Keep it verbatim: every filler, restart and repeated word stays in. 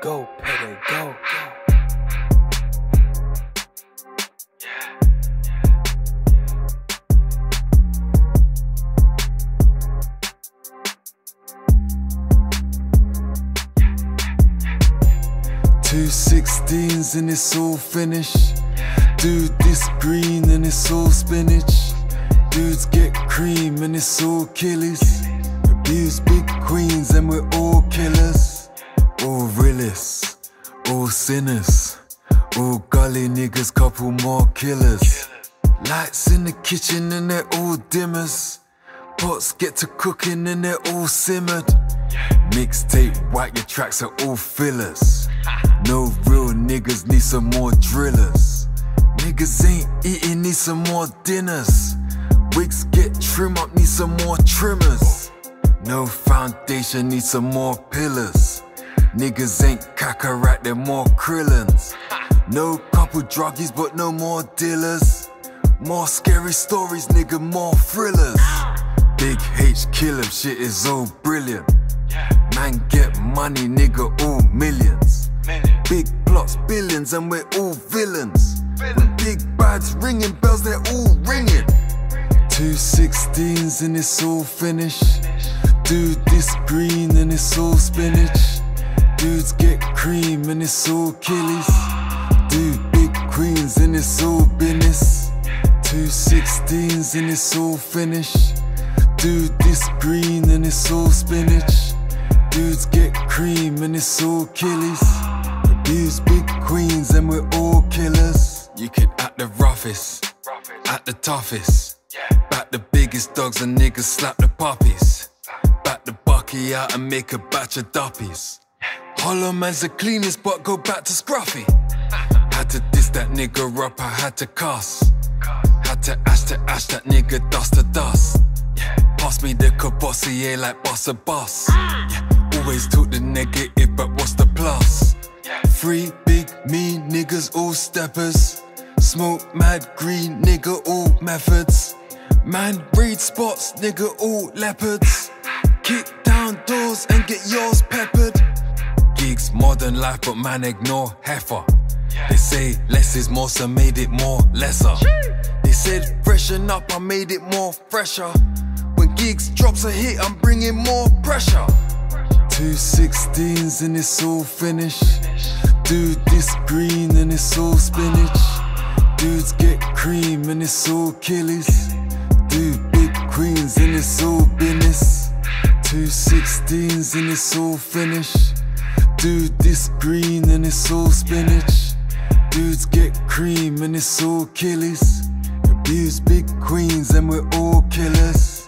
Go, Payday, go. two sixteens and it's all finished. Dude, this green and it's all spinach. Dudes get cream and it's all killies. Abuse big queens and we're all killers. All realists, all sinners, all gully niggas, couple more killers. Lights in the kitchen and they're all dimmers. Pots get to cooking and they're all simmered. Mixtape, white, your tracks are all fillers. No real niggas need some more drillers. Niggas ain't eating, need some more dinners. Wigs get trim up, need some more trimmers. No foundation, need some more pillars. Niggas ain't Kakarot, they're more Krillins. No couple druggies, but no more dealers. More scary stories, nigga, more thrillers. Big H kill him, shit is all brilliant. Man get money, nigga, all millions. Million. Big plots, billions, and we're all villains. Villain. Big bads ringing bells, they're all ringing. two sixteens and it's all finished. Dude, this green and it's all spinach. Dudes get cream and it's all killies. Dude, big queens and it's all business. two sixteens and it's all finished. Dude, this green and it's all spinach. Dudes get cream and it's all killies. Abuse big queens and we're all killers. You can act the roughest, act the toughest. Back the biggest dogs and niggas slap the puppies. Back the bucky out and make a batch of duppies. Hollow man's the cleanest but go back to scruffy. Had to diss that nigga up, I had to cuss. Had to ash to ash that nigga dust to dust. Pass me the cabossier like boss a boss. Yeah. Always talk the negative, but what's the plus? Yeah. Three big mean niggas, all steppers. Smoke mad green nigga, all methods. Man breed spots, nigga, all leopards. Kick down doors and get yours peppered. Giggs, modern life, but man ignore heifer. Yeah. They say less is more, so made it more lesser. Sheesh. They said freshen up, I made it more fresher. Giggs drops a hit, I'm bringing more pressure. two sixteens and it's all finished. Dude, this green and it's all spinach. Dudes get cream and it's all killies. Dude, big queens and it's all business. two sixteens and it's all finished. Dude, this green and it's all spinach. Dudes get cream and it's all killies. Abuse big queens and we're all killers.